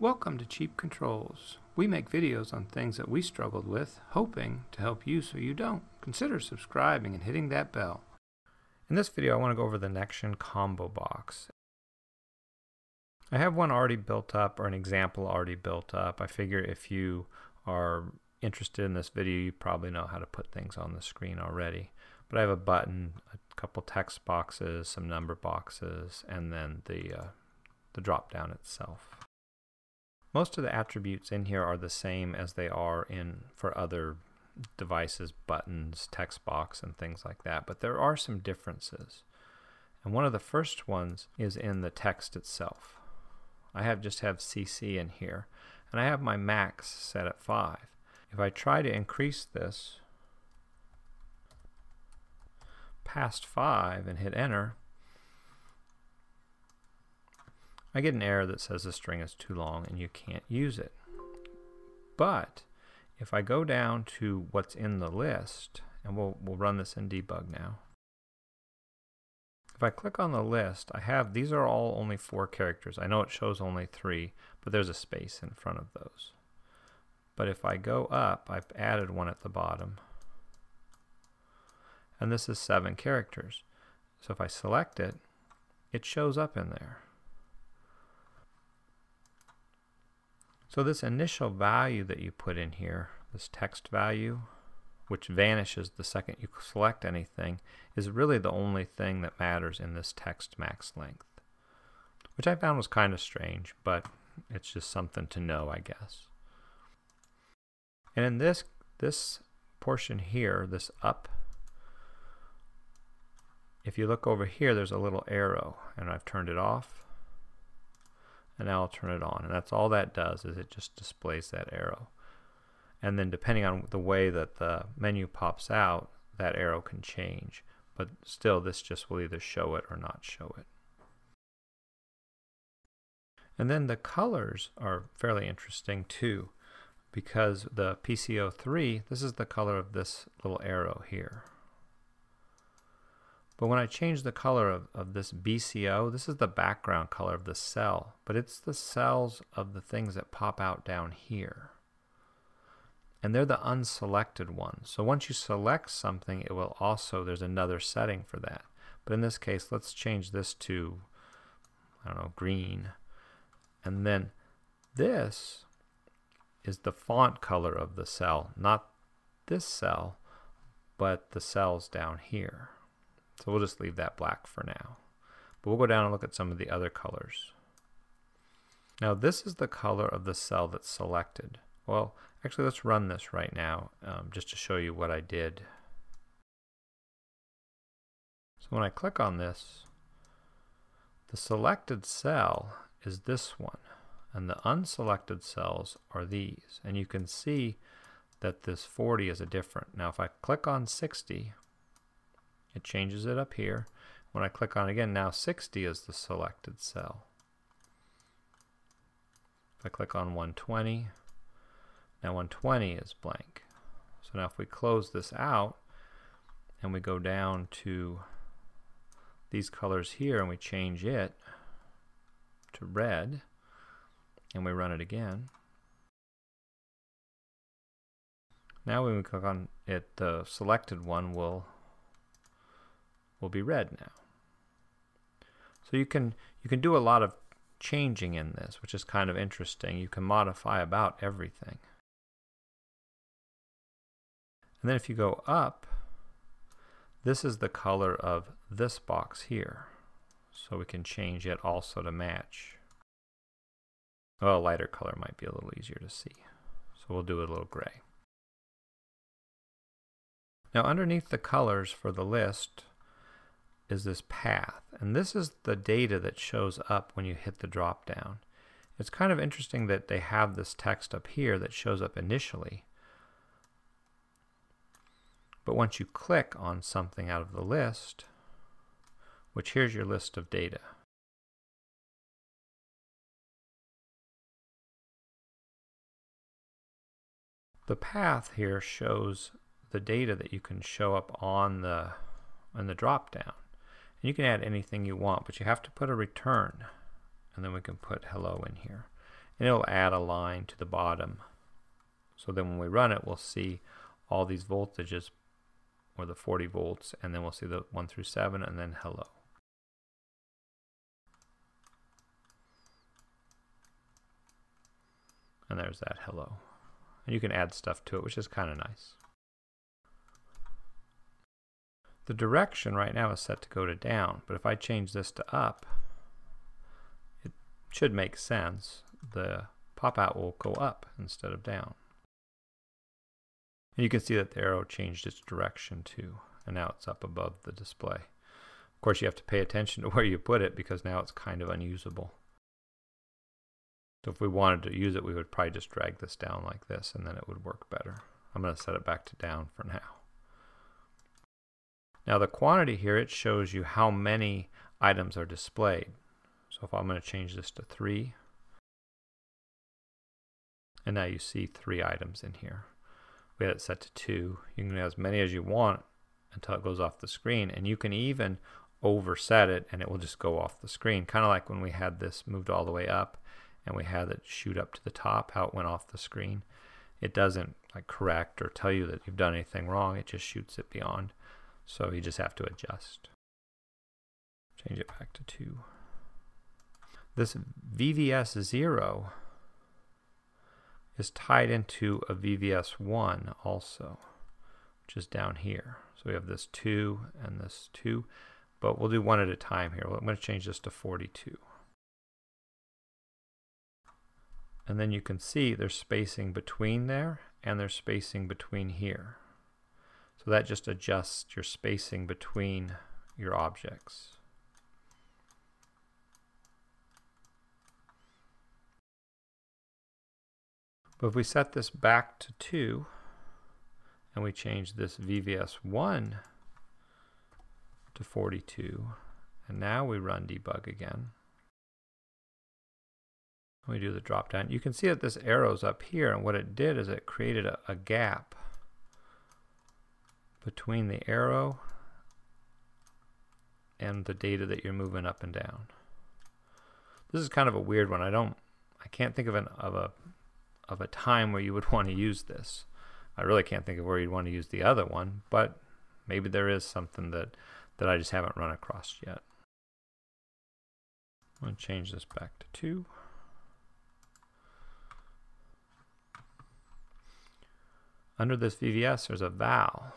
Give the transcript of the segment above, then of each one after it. Welcome to Cheap Controls. We make videos on things that we struggled with, hoping to help you so you don't. Consider subscribing and hitting that bell. In this video I want to go over the Nextion combo box. I have one already built up, or an example already built up. I figure if you are interested in this video you probably know how to put things on the screen already. But I have a button, a couple text boxes, some number boxes, and then the drop down itself. Most of the attributes in here are the same as they are for other devices, buttons, text box, and things like that, but there are some differences. And one of the first ones is in the text itself. I just have CC in here, and I have my max set at 5. If I try to increase this past 5 and hit enter, I get an error that says the string is too long and you can't use it. But if I go down to what's in the list, and we'll run this in debug now. If I click on the list, I have, these are all only 4 characters. I know it shows only 3, but there's a space in front of those. But if I go up, I've added one at the bottom, and this is 7 characters. So if I select it, it shows up in there. So this initial value that you put in here, this text value, which vanishes the second you select anything, is really the only thing that matters in this text max length, which I found was kind of strange, but it's just something to know, I guess. And in this portion here, this up, if you look over here, there's a little arrow, and I've turned it off. And now I'll turn it on, and that's all that does, is it just displays that arrow. And then depending on the way that the menu pops out, that arrow can change, but still this just will either show it or not show it. And then the colors are fairly interesting too, because the PCO3, this is the color of this little arrow here. But when I change the color of this BCO, this is the background color of the cell, but it's the cells of the things that pop out down here. And they're the unselected ones. So once you select something, it will also, there's another setting for that. But in this case, let's change this to, I don't know, green. And then this is the font color of the cell, not this cell, but the cells down here. So we'll just leave that black for now. But we'll go down and look at some of the other colors. Now this is the color of the cell that's selected. Well, actually let's run this right now just to show you what I did. So when I click on this, the selected cell is this one, and the unselected cells are these. And you can see that this 40 is a different. Now if I click on 60, it changes it up here. When I click on again, now 60 is the selected cell. If I click on 120, now 120 is blank. So now if we close this out and we go down to these colors here and we change it to red and we run it again, now when we click on it, the selected one will be red now. So you can do a lot of changing in this, which is kind of interesting. You can modify about everything. And then if you go up, this is the color of this box here. So we can change it also to match. Well, a lighter color might be a little easier to see. So we'll do it a little gray. Now underneath the colors for the list is this path, and this is the data that shows up when you hit the drop down. It's kind of interesting that they have this text up here that shows up initially, but once you click on something out of the list, which here's your list of data, the path here shows the data that you can show up on the drop down. And you can add anything you want, but you have to put a return, and then we can put hello in here. and it'll add a line to the bottom. So then when we run it, we'll see all these voltages, or the 40 volts, and then we'll see the 1 through 7, and then hello. And there's that hello. And you can add stuff to it, which is kind of nice. The direction right now is set to go to down, but if I change this to up, it should make sense. The pop-out will go up instead of down. And you can see that the arrow changed its direction too, and now it's up above the display. Of course, you have to pay attention to where you put it because now it's kind of unusable. So if we wanted to use it, we would probably just drag this down like this, and then it would work better. I'm going to set it back to down for now. Now the quantity here, it shows you how many items are displayed. So if I'm going to change this to 3, and now you see 3 items in here. We had it set to 2. You can have as many as you want until it goes off the screen, and you can even overset it and it will just go off the screen, kind of like when we had this moved all the way up and we had it shoot up to the top, how it went off the screen. It doesn't like correct or tell you that you've done anything wrong, it just shoots it beyond. So you just have to adjust. Change it back to 2. This VVS0 is tied into a VVS1 also, which is down here. So we have this 2 and this 2, but we'll do one at a time here. Well, I'm going to change this to 42. And then you can see there's spacing between there, and there's spacing between here. So that just adjusts your spacing between your objects. But if we set this back to 2 and we change this VVS1 to 42, and now we run debug again, we do the drop down, you can see that this arrow's up here, and what it did is it created a gap between the arrow and the data that you're moving up and down. This is kind of a weird one. I can't think of a time where you would want to use this. I really can't think of where you'd want to use the other one, but maybe there is something that I just haven't run across yet. I'm going to change this back to 2. Under this VVS there's a val,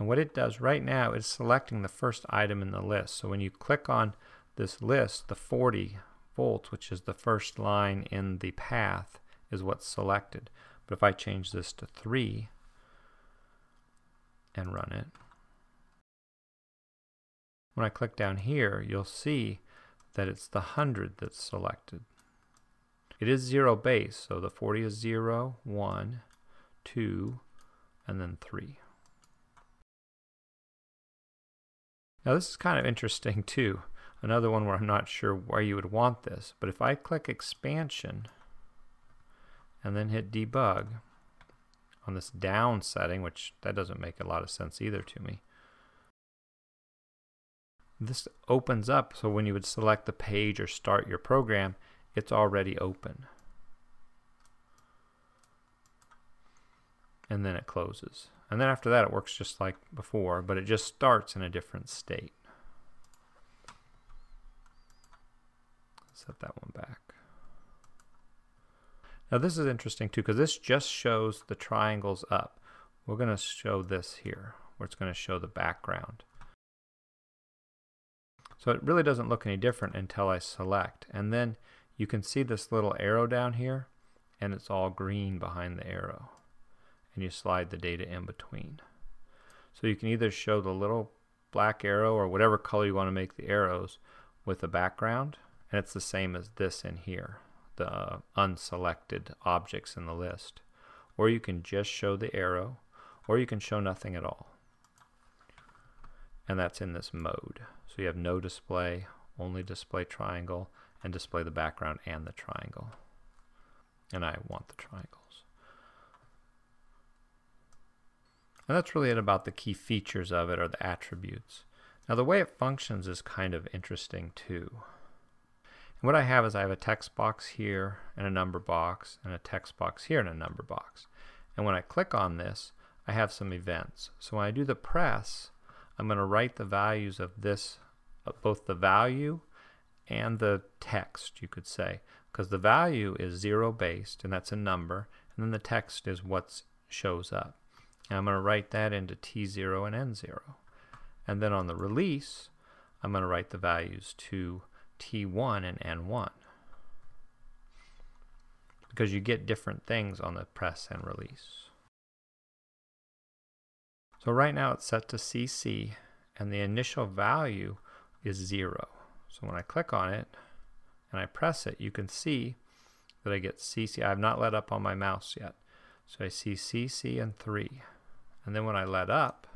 and what it does right now is selecting the first item in the list. So when you click on this list, the 40 volts, which is the first line in the path, is what's selected. But if I change this to 3 and run it, when I click down here, you'll see that it's the 100 that's selected. It is 0 base, so the 40 is 0, 1, 2, and then 3. Now this is kind of interesting too. Another one where I'm not sure where you would want this, but if I click expansion and then hit debug on this down setting, which that doesn't make a lot of sense either to me, this opens up, so when you would select the page or start your program, it's already open. And then it closes. And then after that it works just like before, but it just starts in a different state. Set that one back. Now this is interesting too, because this just shows the triangles up. We're going to show this here, where it's going to show the background. So it really doesn't look any different until I select. And then you can see this little arrow down here, and it's all green behind the arrow. And you slide the data in between. So you can either show the little black arrow or whatever color you want to make the arrows with a background. And it's the same as this in here, the unselected objects in the list. Or you can just show the arrow, or you can show nothing at all. And that's in this mode. So you have no display, only display triangle, and display the background and the triangle. And I want the triangles. And that's really it about the key features of it, or the attributes. Now the way it functions is kind of interesting too. And what I have is I have a text box here and a number box and a text box here and a number box. And when I click on this, I have some events. So when I do the press, I'm going to write the values of this, both the value and the text, you could say, because the value is zero based and that's a number, and then the text is what shows up. And I'm going to write that into T0 and N0. And then on the release, I'm going to write the values to T1 and N1, because you get different things on the press and release. So right now it's set to CC and the initial value is 0. So when I click on it and I press it, you can see that I get CC. I have not let up on my mouse yet. So I see CC and 3. And then when I let up,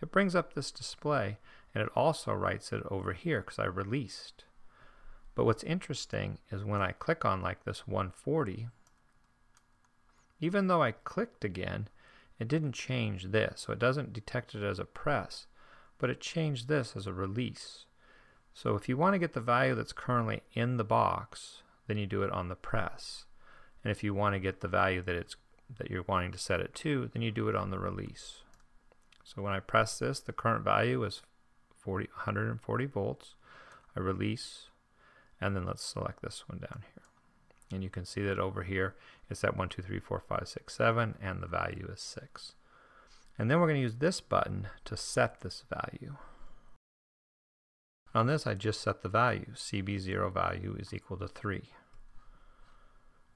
it brings up this display and it also writes it over here because I released. But what's interesting is when I click on like this 140, even though I clicked again, it didn't change this, so it doesn't detect it as a press, but it changed this as a release. So if you want to get the value that's currently in the box, then you do it on the press. And if you want to get the value that you're wanting to set it to, then you do it on the release. So when I press this, the current value is 140 volts. I release, and then let's select this one down here. And you can see that over here it's at 1, 2, 3, 4, 5, 6, 7, and the value is 6. And then we're going to use this button to set this value. On this I just set the value. CB0 value is equal to 3,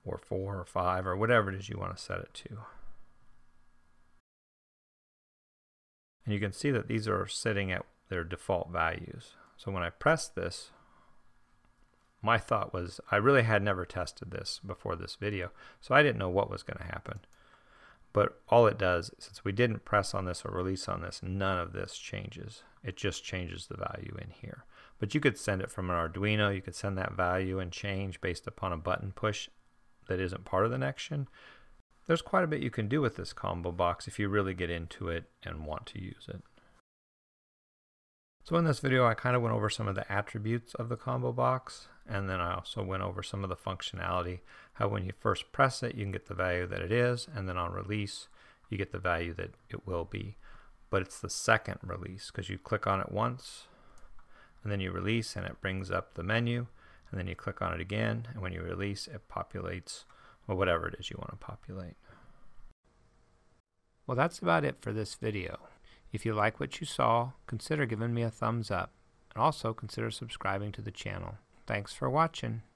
or 4, or 5, or whatever it is you want to set it to. And you can see that these are sitting at their default values. So when I press this, my thought was, I really had never tested this before this video, so I didn't know what was going to happen. But all it does, since we didn't press on this or release on this, none of this changes. It just changes the value in here. But you could send it from an Arduino. You could send that value and change based upon a button push that isn't part of the Nextion. There's quite a bit you can do with this ComboBox if you really get into it and want to use it. So in this video I kind of went over some of the attributes of the ComboBox, and then I also went over some of the functionality, how when you first press it you can get the value that it is, and then on release you get the value that it will be. But it's the second release, because you click on it once and then you release and it brings up the menu, and then you click on it again and when you release it populates, or whatever it is you want to populate. Well, that's about it for this video. If you like what you saw, consider giving me a thumbs up, and also consider subscribing to the channel. Thanks for watching.